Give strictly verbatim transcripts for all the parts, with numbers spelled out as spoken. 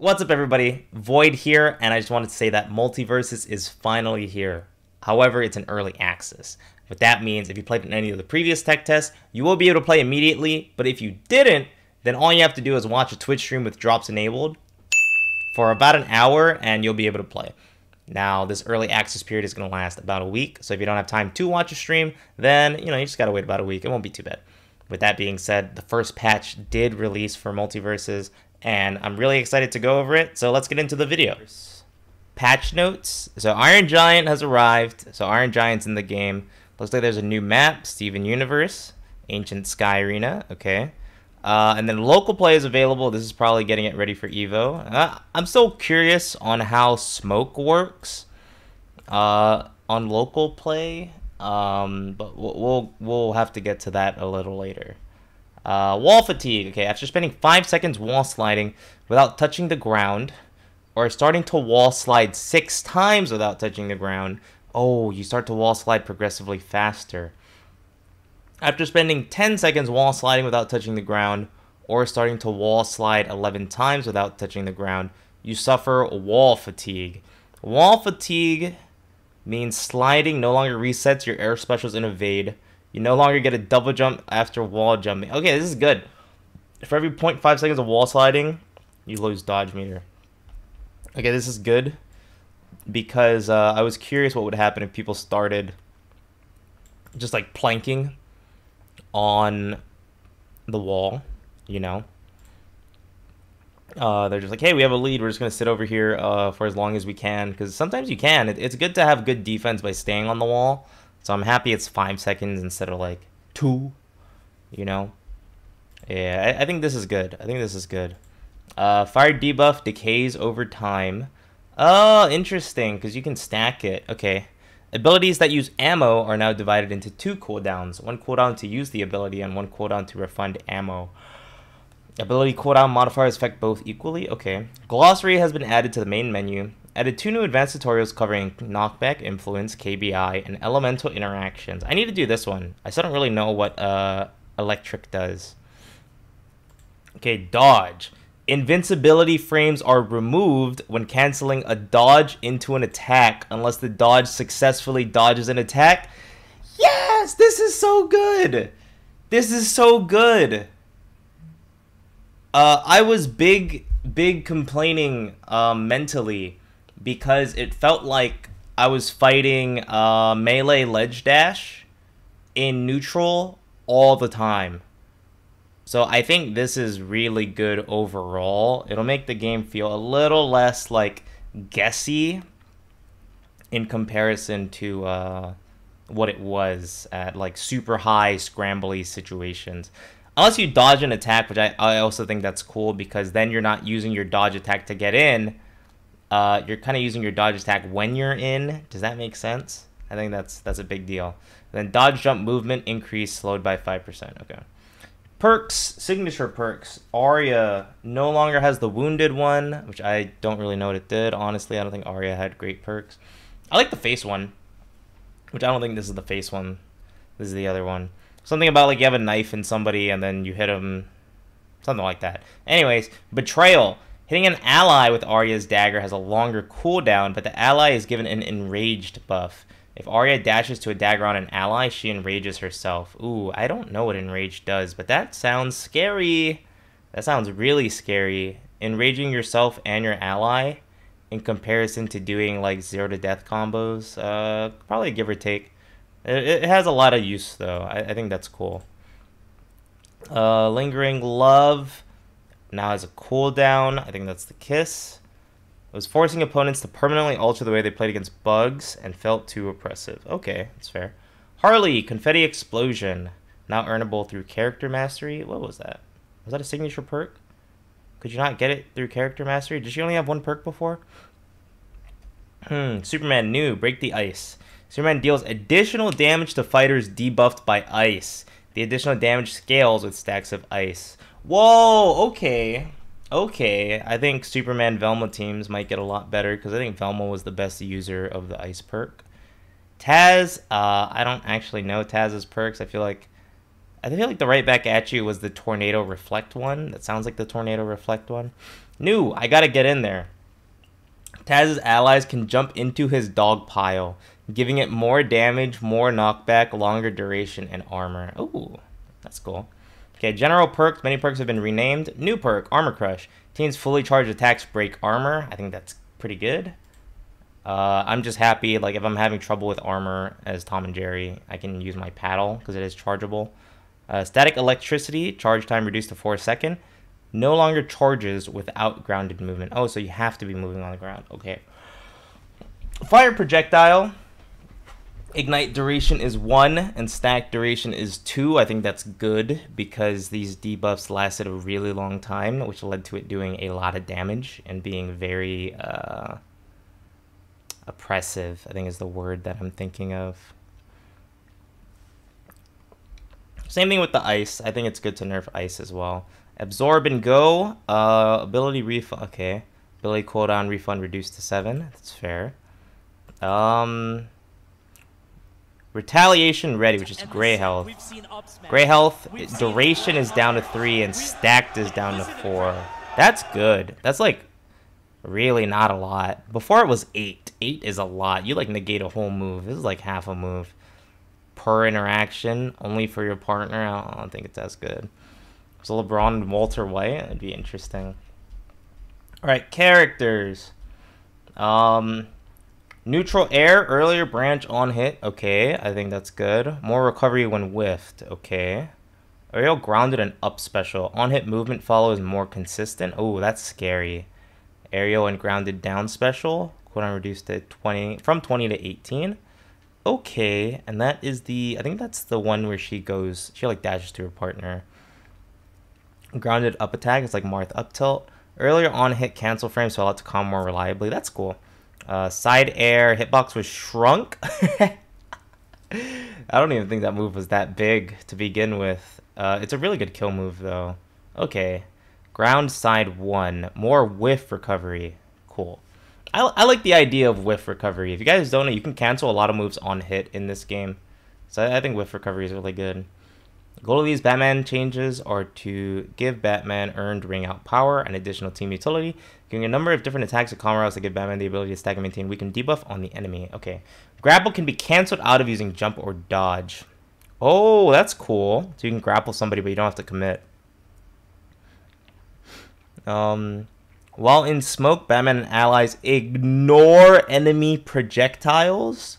What's up, everybody? Void here, and I just wanted to say that MultiVersus is finally here. However, it's an early access. What that means, if you played in any of the previous tech tests, you will be able to play immediately, but if you didn't, then all you have to do is watch a Twitch stream with drops enabled for about an hour, and you'll be able to play. Now, this early access period is going to last about a week, so if you don't have time to watch a stream, then, you know, you just got to wait about a week. It won't be too bad. With that being said, the first patch did release for MultiVersus, and I'm really excited to go over it, so let's get into the video. Patch notes. So Iron Giant has arrived. So Iron Giant's in the game. Looks like there's a new map, Steven Universe, Ancient Sky Arena. Okay. Uh, and then local play is available. This is probably getting it ready for Evo. Uh, I'm still curious on how smoke works uh, on local play, um, but we'll we'll have to get to that a little later. Uh, wall fatigue. Okay, after spending five seconds wall sliding without touching the ground, or starting to wall slide six times without touching the ground, oh, you start to wall slide progressively faster. After spending ten seconds wall sliding without touching the ground, or starting to wall slide eleven times without touching the ground, you suffer wall fatigue. Wall fatigue means sliding no longer resets your air specials and evade. You no longer get a double jump after wall jumping. Okay, this is good. For every zero point five seconds of wall sliding, you lose dodge meter. Okay, this is good because uh, I was curious what would happen if people started just like planking on the wall, you know. Uh, they're just like, hey, we have a lead. We're just going to sit over here uh, for as long as we can, because sometimes you can. It, it's good to have good defense by staying on the wall. So I'm happy it's five seconds instead of like two, you know. Yeah, I, I think this is good. I think this is good. Uh, fire debuff decays over time. Oh, interesting, because you can stack it. Okay. Abilities that use ammo are now divided into two cooldowns. One cooldown to use the ability and one cooldown to refund ammo. Ability cooldown modifiers affect both equally. Okay. Glossary has been added to the main menu. Added two new advanced tutorials covering knockback, influence, K B I, and elemental interactions. I need to do this one. I still don't really know what uh, electric does. Okay, dodge. Invincibility frames are removed when canceling a dodge into an attack unless the dodge successfully dodges an attack. Yes, this is so good. This is so good. Uh, I was big, big complaining uh, mentally, because it felt like I was fighting uh, melee ledge dash in neutral all the time. So I think this is really good overall. It'll make the game feel a little less like guessy in comparison to uh, what it was at like super high scrambly situations. Unless you dodge an attack, which I, I also think that's cool, because then you're not using your dodge attack to get in. Uh, you're kind of using your dodge attack when you're in. Does that make sense? I think that's that's a big deal. And then dodge jump movement increase slowed by five percent. Okay. Perks, signature perks. Arya no longer has the wounded one, which I don't really know what it did. Honestly, I don't think Arya had great perks. I like the face one, which I don't think this is the face one. This is the other one. Something about like you have a knife in somebody and then you hit them. Something like that. Anyways, betrayal. Hitting an ally with Arya's dagger has a longer cooldown, but the ally is given an enraged buff. If Arya dashes to a dagger on an ally, she enrages herself. Ooh, I don't know what enraged does, but that sounds scary. That sounds really scary. Enraging yourself and your ally in comparison to doing like zero to death combos. Uh, probably give or take. It, it has a lot of use though. I, I think that's cool. Uh, lingering love. Now has a cooldown. I think that's the kiss. It was forcing opponents to permanently alter the way they played against Bugs and felt too oppressive. Okay, that's fair. Harley, confetti explosion. Now earnable through character mastery. What was that? Was that a signature perk? Could you not get it through character mastery? Did she only have one perk before? Hmm. Superman new. Break the ice. Superman deals additional damage to fighters debuffed by ice. The additional damage scales with stacks of ice. Whoa, okay. Okay, I think Superman Velma teams might get a lot better, because I think Velma was the best user of the ice perk. Taz, uh, I don't actually know Taz's perks. I feel like I feel like the right back at you was the tornado reflect one. That sounds like the tornado reflect one. New, I gotta get in there. Taz's allies can jump into his dog pile, giving it more damage, more knockback, longer duration, and armor. Ooh, that's cool. Okay, general perks. Many perks have been renamed. New perk, Armor Crush. Teams fully charged attacks break armor. I think that's pretty good. Uh, I'm just happy, like, if I'm having trouble with armor as Tom and Jerry, I can use my paddle because it is chargeable. Uh, static electricity, charge time reduced to four seconds. No longer charges without grounded movement. Oh, so you have to be moving on the ground. Okay. Fire projectile. Ignite duration is one and stack duration is two. I think that's good because these debuffs lasted a really long time, which led to it doing a lot of damage and being very uh, oppressive, I think is the word that I'm thinking of. Same thing with the ice. I think it's good to nerf ice as well. Absorb and go. Uh, ability refund. Okay. Ability cooldown refund reduced to seven. That's fair. Um... Retaliation ready, which is gray health. Gray health, duration is down to three and stacked is down to four. That's good. That's like really not a lot. Before it was eight. Eight is a lot. You like negate a whole move. This is like half a move per interaction, only for your partner. I don't think it's as good. So LeBron and Walter White, that'd be interesting. All right, characters. Um. Neutral air, earlier branch on hit. Okay, I think that's good. More recovery when whiffed. Okay. Ariel grounded and up special. On hit movement follow is more consistent. Oh, that's scary. Ariel and grounded down special. Cooldown reduced to twenty, from twenty to eighteen. Okay, and that is the, I think that's the one where she goes, she like dashes to her partner. Grounded up attack, it's like Marth up tilt. Earlier on hit cancel frame, so I'll have to calm more reliably. That's cool. Uh, side air hitbox was shrunk. I don't even think that move was that big to begin with. Uh, it's a really good kill move though. Okay, ground side one, more whiff recovery. Cool. I, I like the idea of whiff recovery. If you guys don't know, you can cancel a lot of moves on hit in this game, so I, I think whiff recovery is really good. The goal of these Batman changes are to give Batman earned ring out power and additional team utility, giving a number of different attacks or combo routes to give Batman the ability to stack and maintain weakened debuff on the enemy. Okay. Grapple can be canceled out of using jump or dodge. Oh, that's cool. So you can grapple somebody, but you don't have to commit. Um, while in smoke, Batman and allies ignore enemy projectiles.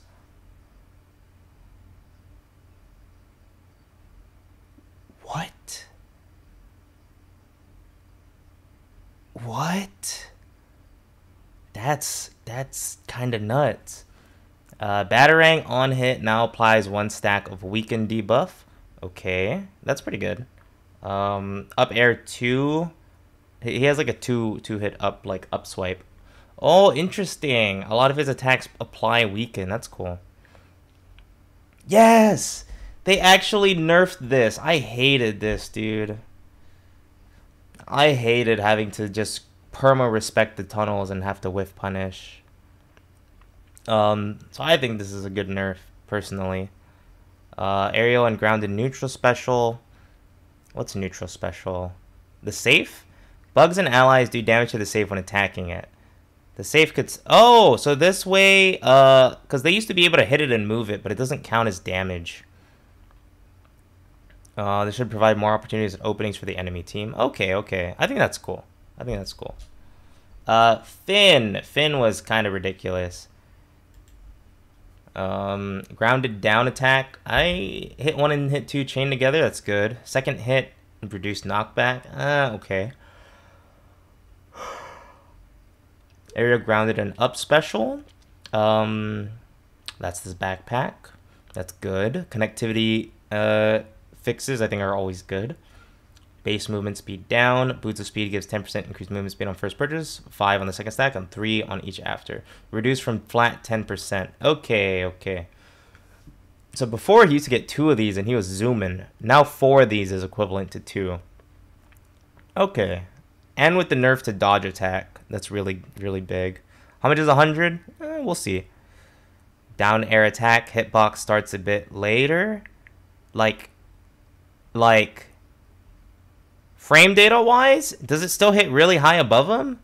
What? What? That's that's kind of nuts. Uh, Batarang on hit now applies one stack of weakened debuff. Okay, that's pretty good. Um, up air two. He has like a two two hit up like up swipe. Oh, interesting. A lot of his attacks apply weaken. That's cool. Yes. They actually nerfed this. I hated this, dude. I hated having to just perma-respect the tunnels and have to whiff punish. Um, so I think this is a good nerf, personally. Uh, aerial and grounded neutral special. What's neutral special? The safe? Bugs and allies do damage to the safe when attacking it. The safe could... Oh, so this way... Uh, because they used to be able to hit it and move it, but it doesn't count as damage. Uh, this should provide more opportunities and openings for the enemy team. Okay, okay. I think that's cool. I think that's cool. Uh, Finn. Finn was kind of ridiculous. Um, grounded down attack. I hit one and hit two chain together. That's good. Second hit and reduced knockback. Uh, okay. Area grounded and up special. Um, that's this backpack. That's good. Connectivity... Uh... Fixes, I think, are always good. Base movement speed down. Boots of speed gives ten percent increased movement speed on first purchase, five on the second stack, and three on each after. Reduced from flat ten percent. Okay, okay. So before he used to get two of these and he was zooming. Now four of these is equivalent to two. Okay. And with the nerf to dodge attack, that's really, really big. How much is one hundred? Eh, we'll see. Down air attack. Hitbox starts a bit later. Like... Like, Frame data-wise, does it still hit really high above him?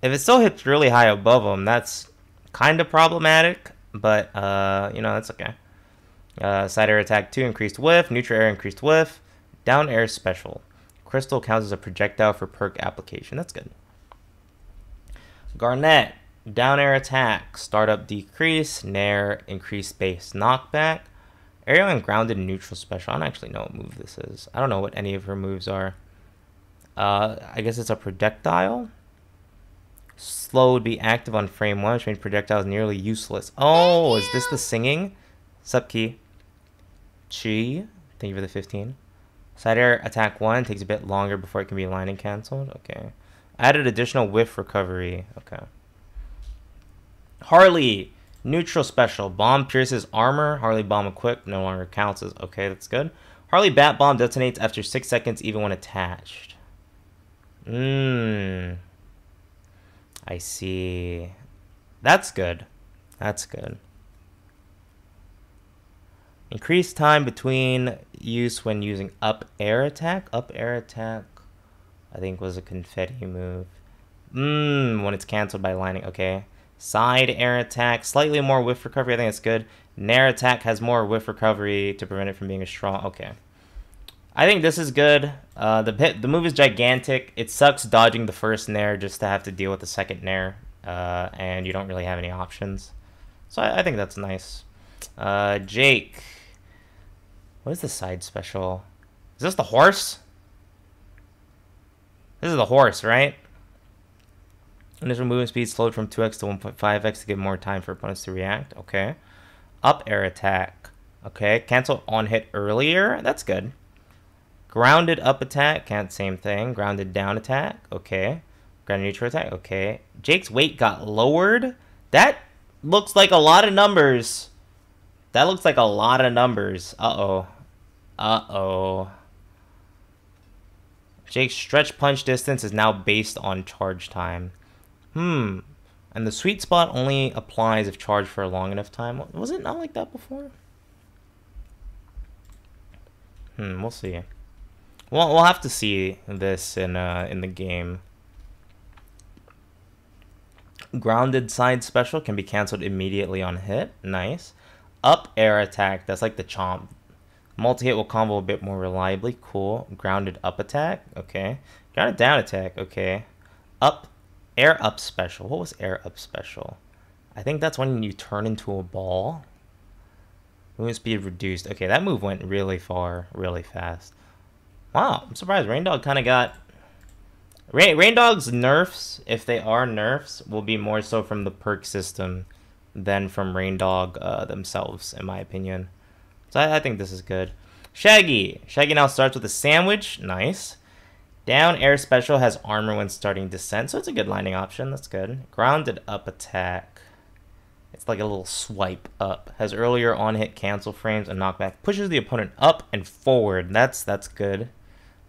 If it still hits really high above him, that's kind of problematic, but, uh, you know, that's okay. Uh, side air attack two, increased whiff. Neutral air, increased whiff. Down air special. Crystal counts as a projectile for perk application. That's good. Garnet, down air attack. Startup decrease. Nair, increased base knockback. Aerial and grounded neutral special. I don't actually know what move this is. I don't know what any of her moves are. Uh, I guess it's a projectile. Slow would be active on frame one, which means projectile is nearly useless. Oh, is this the singing? Sup, Key. Chi. Thank you for the fifteen. Side air attack one. Takes a bit longer before it can be landing canceled. Okay. Added additional whiff recovery. Okay. Harley. Neutral special. Bomb pierces armor. Harley bomb equipped. No longer counts as... Okay, that's good. Harley bat bomb detonates after six seconds even when attached. Mmm. I see. That's good. That's good. Increase time between use when using up air attack. Up air attack, I think, was a confetti move. Mmm, when it's canceled by landing. Okay. Side air attack, slightly more whiff recovery. I think that's good. Nair attack has more whiff recovery to prevent it from being a strong. Okay. I think this is good. Uh, the pit, the move is gigantic. It sucks dodging the first Nair just to have to deal with the second Nair. Uh, and you don't really have any options. So I, I think that's nice. Uh, Jake. What is the side special? Is this the horse? This is the horse, right? Initial movement speed slowed from two x to one point five x to give more time for opponents to react. Okay. Up air attack. Okay. Cancel on hit earlier. That's good. Grounded up attack. Can't, same thing. Grounded down attack. Okay. Grounded neutral attack. Okay. Jake's weight got lowered. That looks like a lot of numbers. That looks like a lot of numbers. Uh-oh. Uh-oh. Jake's stretch punch distance is now based on charge time. Hmm. And the sweet spot only applies if charged for a long enough time. Was it not like that before? Hmm, we'll see. Well, we'll have to see this in uh, in the game. Grounded side special can be canceled immediately on hit. Nice. Up air attack. That's like the chomp. Multi-hit will combo a bit more reliably. Cool. Grounded up attack. Okay. Grounded down attack. Okay. Up. Air up special. What was air up special? I think that's when you turn into a ball. Movement speed reduced. Okay, that move went really far, really fast. Wow, I'm surprised. Raindog kind of got... Rain Raindog's nerfs, if they are nerfs, will be more so from the perk system than from Raindog uh, themselves, in my opinion. So I, I think this is good. Shaggy. Shaggy now starts with a sandwich. Nice. Down air special has armor when starting descent, so it's a good landing option. That's good. Grounded up attack. It's like a little swipe up. Has earlier on hit cancel frames and knockback. Pushes the opponent up and forward. That's that's good.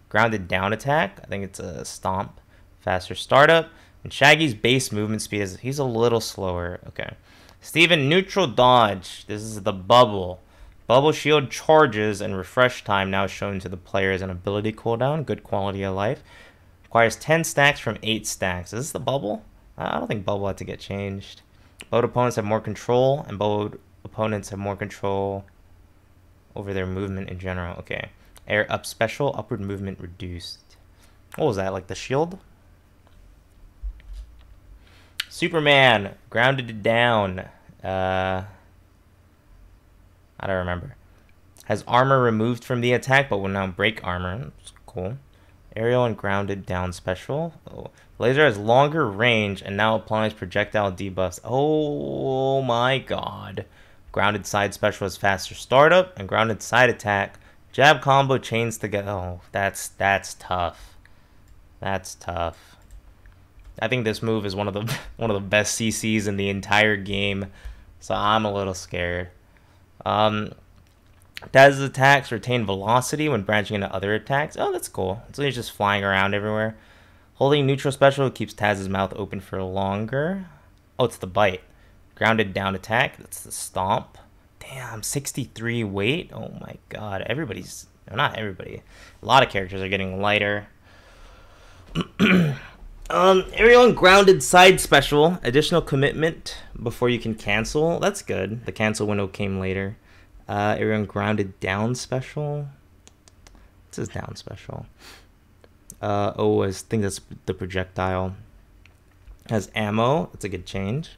Grounded down attack. I think it's a stomp. Faster startup. And Shaggy's base movement speed is, he's a little slower. Okay. Steven neutral dodge. This is the bubble. Bubble shield charges and refresh time now shown to the player as an ability cooldown. Good quality of life. Requires ten stacks from eight stacks. Is this the bubble? I don't think bubble had to get changed. Bowed opponents have more control, and bowed opponents have more control over their movement in general. Okay. Air up special, upward movement reduced. What was that, like the shield? Superman, grounded down. Uh... I don't remember. Has armor removed from the attack, but will now break armor. That's cool. Aerial and grounded down special. Oh. Laser has longer range and now applies projectile debuffs. Oh my god. Grounded side special is faster startup and grounded side attack. Jab combo chains together. Oh, that's that's tough. That's tough. I think this move is one of the one of the best C Cs in the entire game, so I'm a little scared. Um, Taz's attacks retain velocity when branching into other attacks. Oh, that's cool. So he's just flying around everywhere. Holding neutral special keeps Taz's mouth open for longer. Oh, it's the bite. Grounded down attack. That's the stomp. Damn, sixty-three weight. Oh my god. Everybody's... Not everybody. A lot of characters are getting lighter. um, Ariel and Grounded side special. Additional commitment before you can cancel. That's good. The cancel window came later. Uh, Ariel and Grounded down special. This is down special. Uh, oh, I think that's the projectile. Has ammo. That's a good change.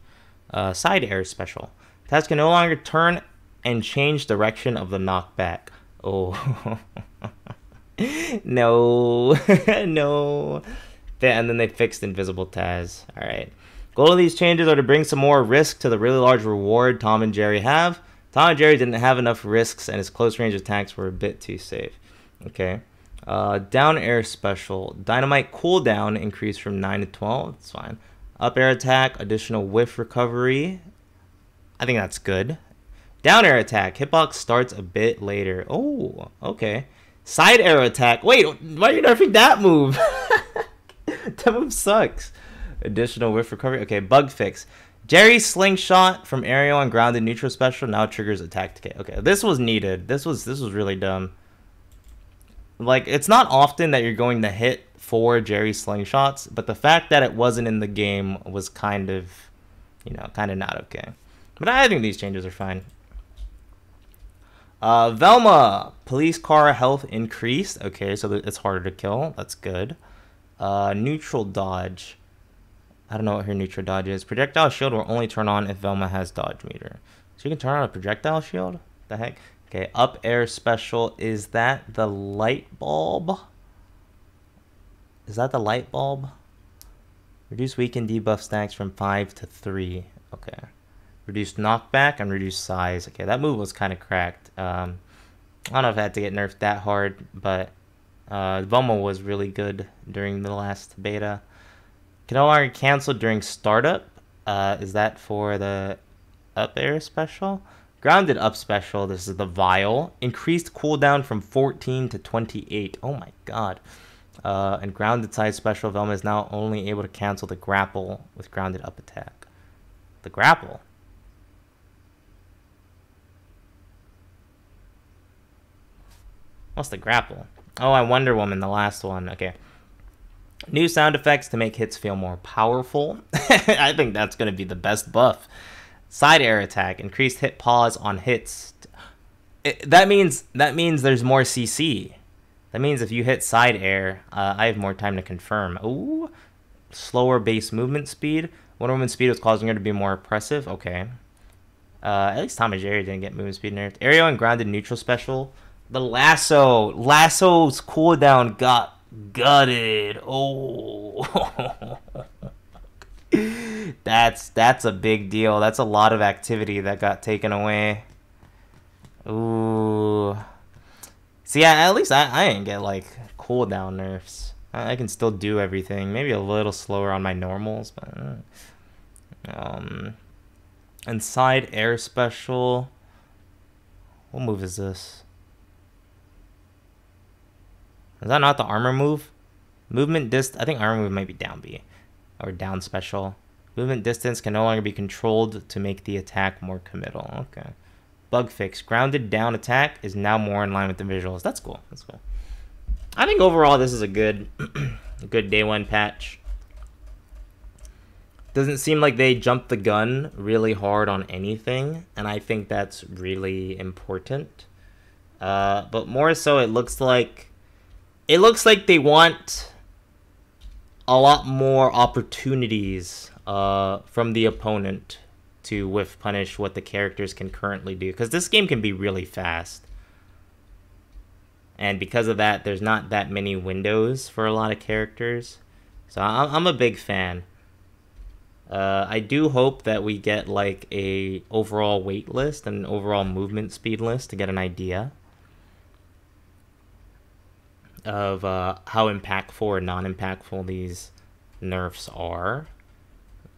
Uh, side air special. Taz can no longer turn and change direction of the knockback. Oh. No. No. And then they fixed Invisible Taz. Alright. Goal of these changes are to bring some more risk to the really large reward Tom and Jerry have. Tom and Jerry didn't have enough risks and his close range attacks were a bit too safe. Okay. Uh, down air special. Dynamite cooldown increased from nine to twelve. That's fine. Up air attack. Additional whiff recovery. I think that's good. Down air attack. Hitbox starts a bit later. Oh, okay. Side air attack. Wait, why are you nerfing that move? That move sucks. Additional whiff recovery. Okay, bug fix. Jerry slingshot from Ariel and Grounded neutral special now triggers attack decay. Okay, this was needed. This was this was really dumb. Like, it's not often that you're going to hit four Jerry slingshots, but the fact that it wasn't in the game was kind of, you know, kind of not okay. But I think these changes are fine. Uh, Velma. Police car health increased. Okay, so it's harder to kill. That's good. Uh, neutral dodge. I don't know what her neutral dodge is. Projectile shield will only turn on if Velma has dodge meter. So you can turn on a projectile shield? The heck? Okay, up air special. Is that the light bulb? Is that the light bulb? Reduce weakened debuff stacks from five to three. Okay. Reduce knockback and reduce size. Okay, that move was kind of cracked. Um, I don't know if I had to get nerfed that hard, but uh, Velma was really good during the last beta. Can no longer cancel during startup. Uh, is that for the up air special? Grounded up special. This is the vial. Increased cooldown from fourteen to twenty-eight. Oh my god. Uh, and grounded side special. Velma is now only able to cancel the grapple with grounded up attack. The grapple? What's the grapple? Oh, I Wonder Woman, the last one. Okay. New sound effects to make hits feel more powerful. I think that's going to be the best buff. Side air attack. Increased hit pause on hits. It, that means that means there's more C C. That means if you hit side air, uh, I have more time to confirm. Ooh. Slower base movement speed. Wonder Woman's speed was causing her to be more oppressive. Okay. Uh, at least Tom and Jerry didn't get movement speed nerfed. Ariel and Grounded neutral special. The lasso. Lasso's cooldown got gutted. Oh. that's that's a big deal. That's a lot of activity that got taken away. Ooh. See, at least I, I didn't get, like, cooldown nerfs. I, I can still do everything. Maybe a little slower on my normals, but... Um, and side air special. What move is this? Is that not the armor move? Movement dist- I think armor move might be down B. Or down special. Movement distance can no longer be controlled to make the attack more committal. Okay. Bug fix. Grounded down attack is now more in line with the visuals. That's cool. That's cool. I think overall this is a good, a good day one patch. Doesn't seem like they jumped the gun really hard on anything. And I think that's really important. Uh, but more so it looks like It looks like they want a lot more opportunities uh, from the opponent to whiff punish what the characters can currently do. Because this game can be really fast. And because of that, there's not that many windows for a lot of characters. So I'm a big fan. Uh, I do hope that we get like a overall weight list and an overall movement speed list to get an idea of uh, how impactful or non-impactful these nerfs are.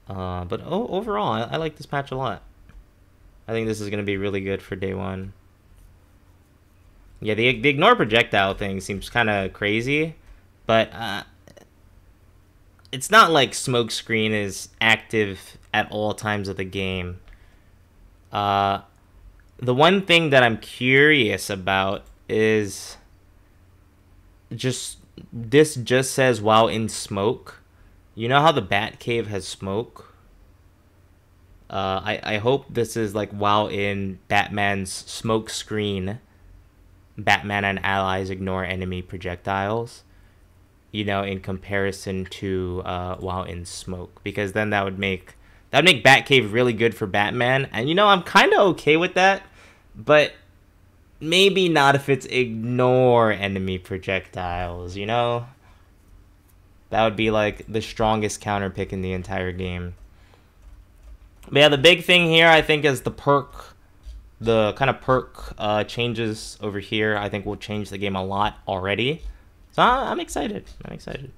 Uh, but oh, overall, I, I like this patch a lot. I think this is going to be really good for day one. Yeah, the, the ignore projectile thing seems kind of crazy. But uh, it's not like smokescreen is active at all times of the game. Uh, the one thing that I'm curious about is... just this just says while in smoke. You know how the Batcave has smoke? Uh, I, I hope this is like while in Batman's smoke screen. Batman and allies ignore enemy projectiles. You know, in comparison to uh, while in smoke. Because then that would make that would make Batcave really good for Batman. And you know, I'm kind of okay with that. But maybe not if it's ignore enemy projectiles, you know? That would be like the strongest counter pick in the entire game. But yeah, the big thing here, I think, is the perk. The kind of perk uh, changes over here, I think, will change the game a lot already. So I'm excited. I'm excited.